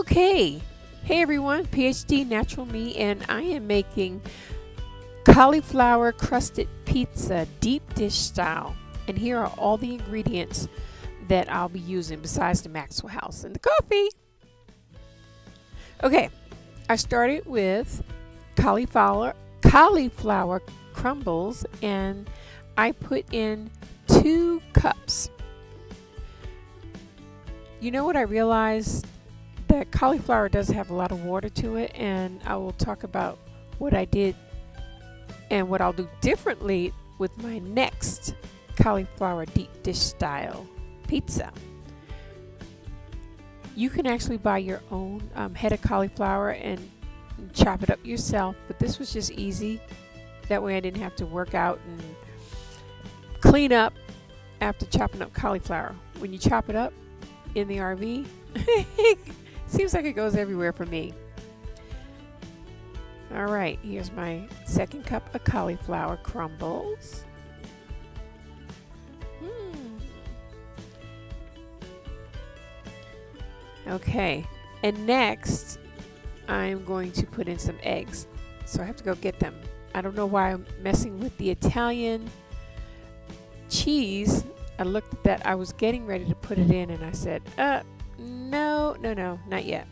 Okay, hey everyone, PhD Natural Me, and I am making cauliflower crusted pizza deep dish style, and here are all the ingredients that I'll be using besides the Maxwell House and the coffee. Okay, I started with cauliflower crumbles, and I put in 2 cups. You know what, I realized that cauliflower does have a lot of water to it, and I will talk about what I did and what I'll do differently with my next cauliflower deep dish style pizza. You can actually buy your own head of cauliflower and chop it up yourself, but this was just easy. That way I didn't have to work out and clean up after chopping up cauliflower. When you chop it up in the RV, seems like it goes everywhere for me. Alright, here's my 2nd cup of cauliflower crumbles. Okay, and next I'm going to put in some eggs. So I have to go get them. I don't know why I'm messing with the Italian cheese. I looked at that, I was getting ready to put it in, and I said, no, not yet.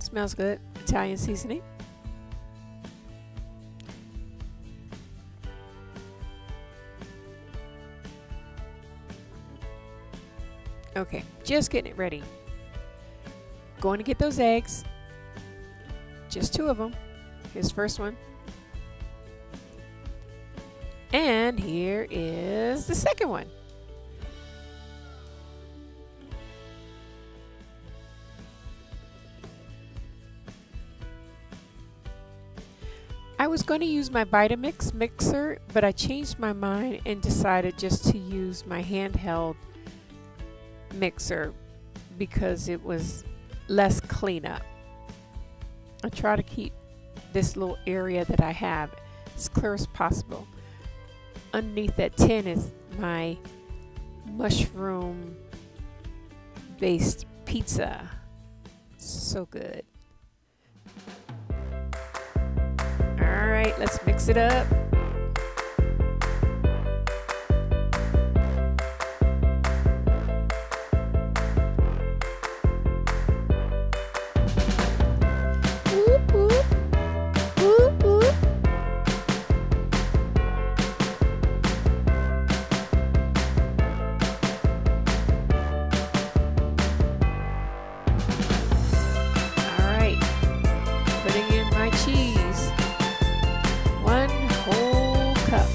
Smells good, Italian seasoning. Okay, just getting it ready. Going to get those eggs. Just 2 of them. Here's the first one. And here is the second one. I was going to use my Vitamix mixer, but I changed my mind and decided just to use my handheld mixer because it was less cleanup. I try to keep this little area that I have as clear as possible. Underneath that tin is my mushroom based pizza. So good. Alright, let's mix it up. Whoop, whoop. Whoop, whoop. Alright, putting in my cheese. 1 whole cup.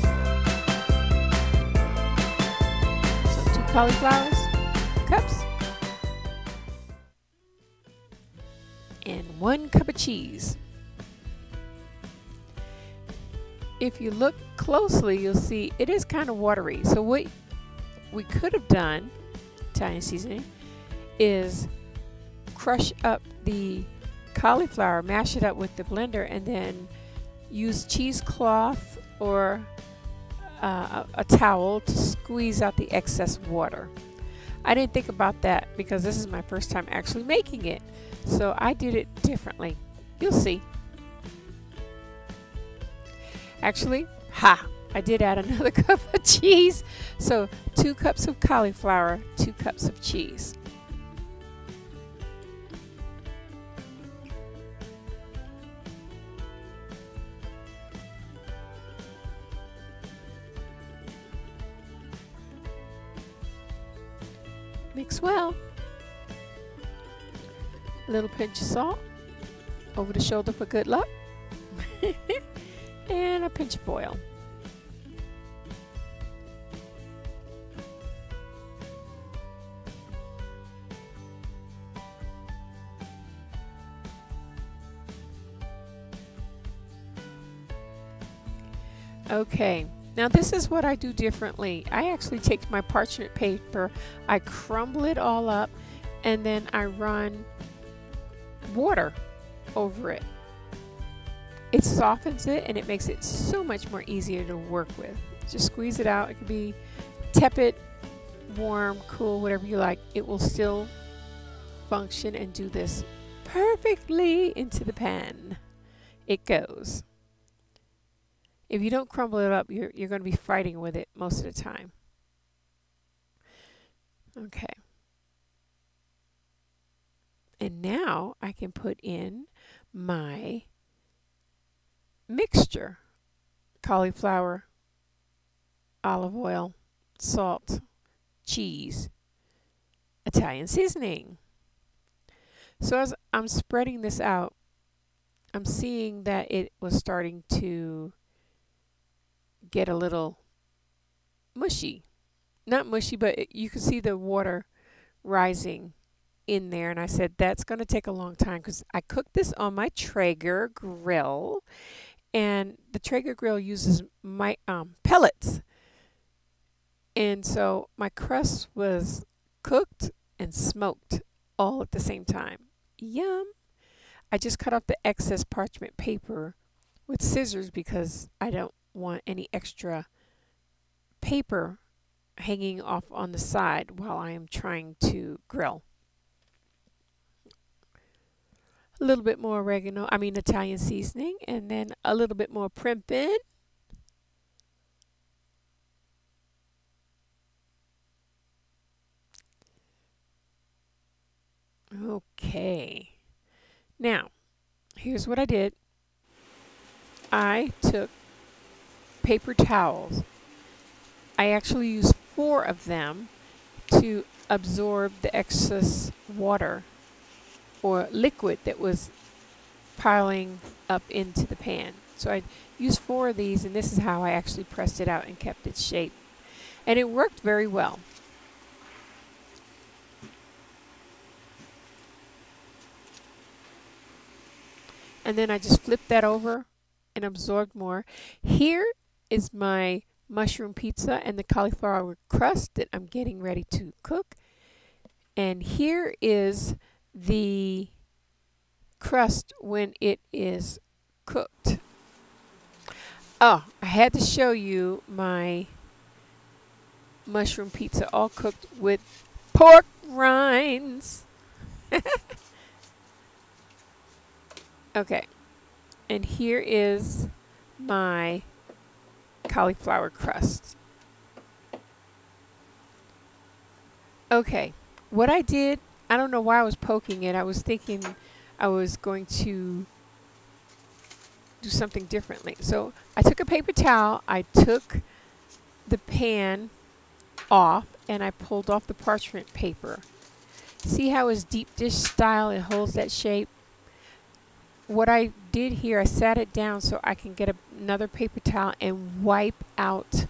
So 2 cauliflower cups. And 1 cup of cheese. If you look closely, you'll see it is kind of watery. So what we could have done, Italian seasoning, is crush up the cauliflower, mash it up with the blender, and then use cheesecloth or a towel to squeeze out the excess water. I didn't think about that because this is my first time actually making it, so I did it differently. You'll see. Actually, I did add another cup of cheese. So 2 cups of cauliflower, 2 cups of cheese. Mix well. A little pinch of salt over the shoulder for good luck, and a pinch of oil. Okay. Now this is what I do differently. I actually take my parchment paper, I crumble it all up, and then I run water over it. It softens it and it makes it so much more easier to work with. Just squeeze it out. It can be tepid, warm, cool, whatever you like. It will still function and do this perfectly into the pan. It goes. If you don't crumble it up, you're going to be fighting with it most of the time. Okay. And now I can put in my mixture. Cauliflower, olive oil, salt, cheese, Italian seasoning. So as I'm spreading this out, I'm seeing that it was starting to get a little mushy. Not mushy, but you can see the water rising in there. And I said, that's going to take a long time because I cooked this on my Traeger grill. And the Traeger grill uses my pellets. And so my crust was cooked and smoked all at the same time. Yum! I just cut off the excess parchment paper with scissors because I don't want any extra paper hanging off on the side while I am trying to grill. A little bit more oregano, I mean Italian seasoning, and then a little bit more primpin. Okay, now here's what I did. I took paper towels. I actually used 4 of them to absorb the excess water or liquid that was piling up into the pan. So I used 4 of these, and this is how I actually pressed it out and kept its shape. And it worked very well. And then I just flipped that over and absorbed more. Here is my mushroom pizza and the cauliflower crust that I'm getting ready to cook. And here is the crust when it is cooked. Oh, I had to show you my mushroom pizza all cooked with pork rinds. Okay, and here is my cauliflower crust. Okay, what I did, I don't know why I was poking it. I was thinking I was going to do something differently. So I took a paper towel, I took the pan off, and I pulled off the parchment paper. See how it's deep dish style, it holds that shape? What I did here, I sat it down so I can get another paper towel and wipe out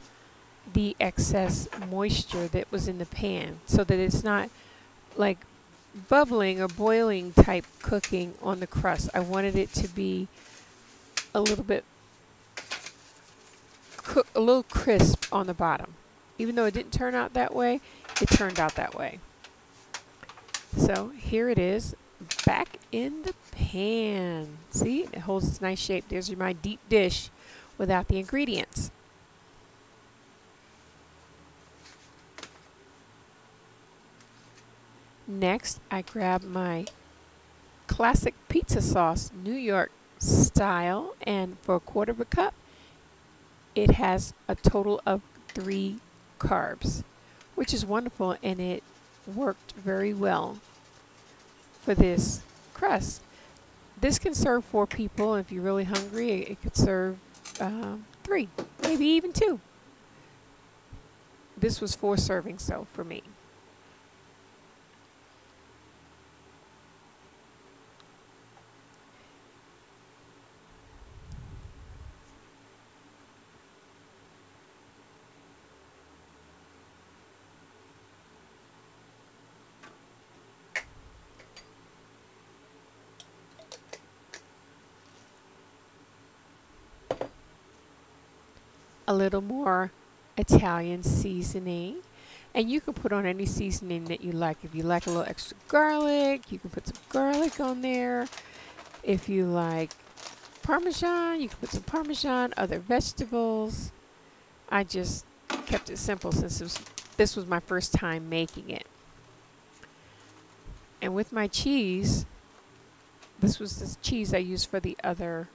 the excess moisture that was in the pan so that it's not like bubbling or boiling type cooking on the crust. I wanted it to be a little bit a little crisp on the bottom. Even though it didn't turn out that way, it turned out that way. So here it is. Back in the pan. See, it holds its nice shape. There's my deep dish without the ingredients. Next, I grab my classic pizza sauce, New York style, and for 1/4 cup, it has a total of 3 carbs, which is wonderful, and it worked very well for this crust. This can serve 4 people. If you're really hungry, it could serve 3, maybe even 2. This was 4 servings, so for me. A little more Italian seasoning, and you can put on any seasoning that you like. If you like a little extra garlic, you can put some garlic on there. If you like Parmesan, you can put some Parmesan, other vegetables. I just kept it simple since this was my first time making it. And with my cheese, this was the cheese I used for the other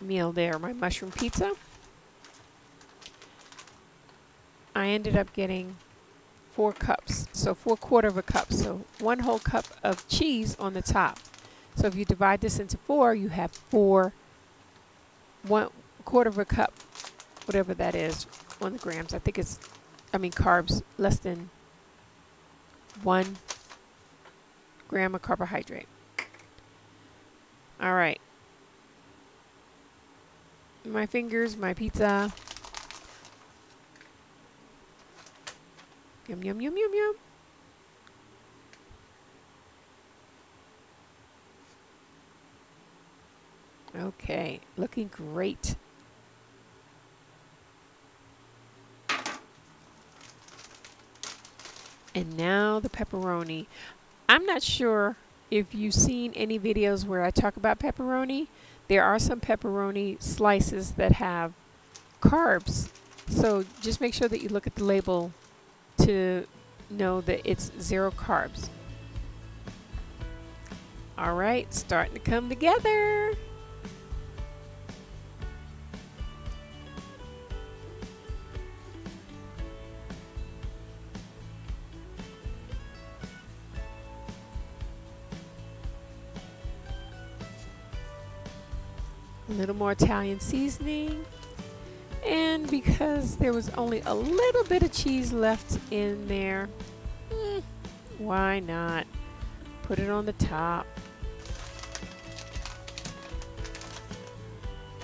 meal there, my mushroom pizza. I ended up getting 4 cups, so 4/4 of a cup. So 1 whole cup of cheese on the top. So if you divide this into 4, you have 1/4 of a cup, whatever that is, on the grams. I think it's, I mean carbs, less than 1 gram of carbohydrate. All right. My fingers, my pizza. Yum, yum, yum, yum, yum. Okay, looking great. And now the pepperoni. I'm not sure if you've seen any videos where I talk about pepperoni. There are some pepperoni slices that have carbs. So just make sure that you look at the label to know that it's 0 carbs. All right, starting to come together. A little more Italian seasoning, and because there was only a little bit of cheese left in there, why not put it on the top,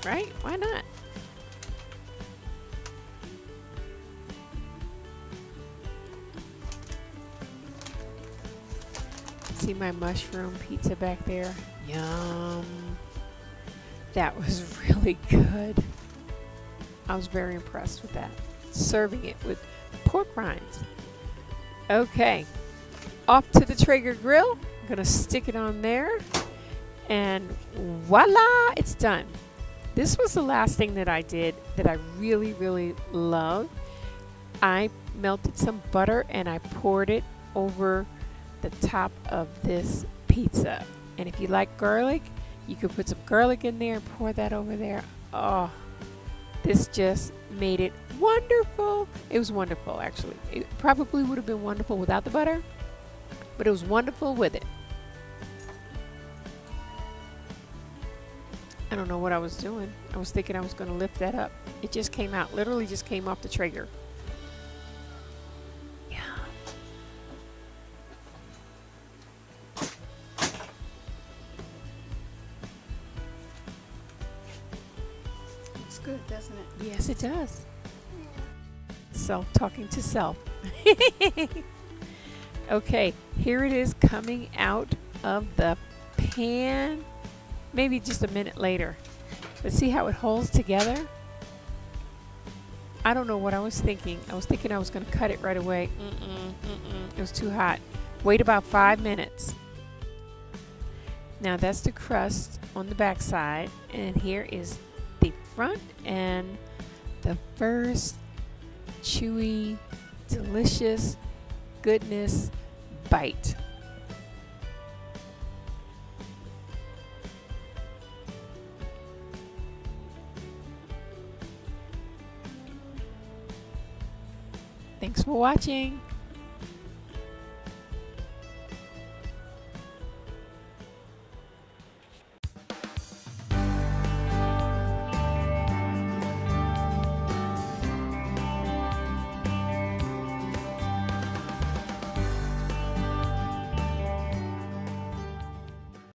right? Why not? See my mushroom pizza back there? Yum. That was really good. I was very impressed with that. Serving it with pork rinds. Okay, off to the Traeger grill. I'm gonna stick it on there and voila, it's done. This was the last thing that I did that I really, really loved. I melted some butter and I poured it over the top of this pizza. And if you like garlic, you could put some garlic in there and pour that over there. Oh, this just made it wonderful. It was wonderful, actually. It probably would have been wonderful without the butter, but it was wonderful with it. I don't know what I was doing. I was thinking I was going to lift that up. It just came out, literally just came off the Traeger. Good, doesn't it? Yes, it does. Self talking to self. Okay, here it is coming out of the pan. Maybe just a minute later. But see how it holds together? I don't know what I was thinking. I was thinking I was going to cut it right away. It was too hot. Wait about 5 minutes. Now that's the crust on the back side, and here is front, and the first chewy, delicious goodness bite. Thanks for watching.